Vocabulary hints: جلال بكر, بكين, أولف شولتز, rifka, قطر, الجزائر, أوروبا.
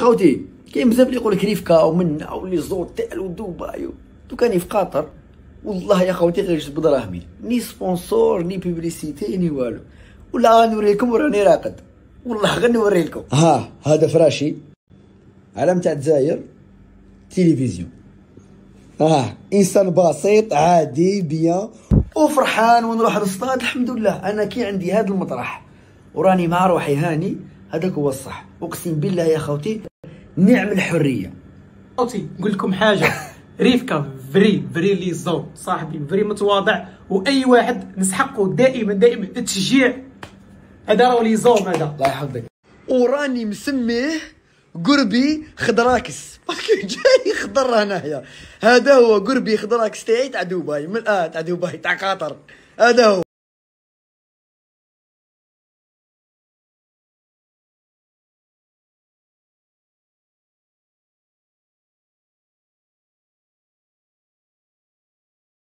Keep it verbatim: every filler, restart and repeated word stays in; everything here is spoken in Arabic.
خوتي كاين بزاف اللي يقول لك ريفكا ومنا ولي زوتيل ودبي دوكاني في قطر. والله يا خوتي غير جبد دراهمي، ني سبونسور ني بيبليسيتي ني والو، ولا غنوريكم وراني راقد. والله غنوريلكم ها هذا فراشي علم تاع الجزائر تلفزيون، اه انسان بسيط عادي بيان وفرحان ونروح للصطاد. الحمد لله انا كي عندي هذا المطرح وراني مع روحي هاني، هذاك هو الصح. اقسم بالله يا خوتي نعم الحريه. خوتي نقول لكم حاجه، ريفكا فري فري لي زون صاحبي، فري متواضع، واي واحد نسحقه دائما دائما التشجيع. هذا راه لي زون، هذا الله يحفظك. وراني مسميه قربي خضراكس، جاي خضر هنايا. هذا هو قربي خضراكس تاعي تاع دبي، من اه تاع دبي تاع قطر. هذا هو.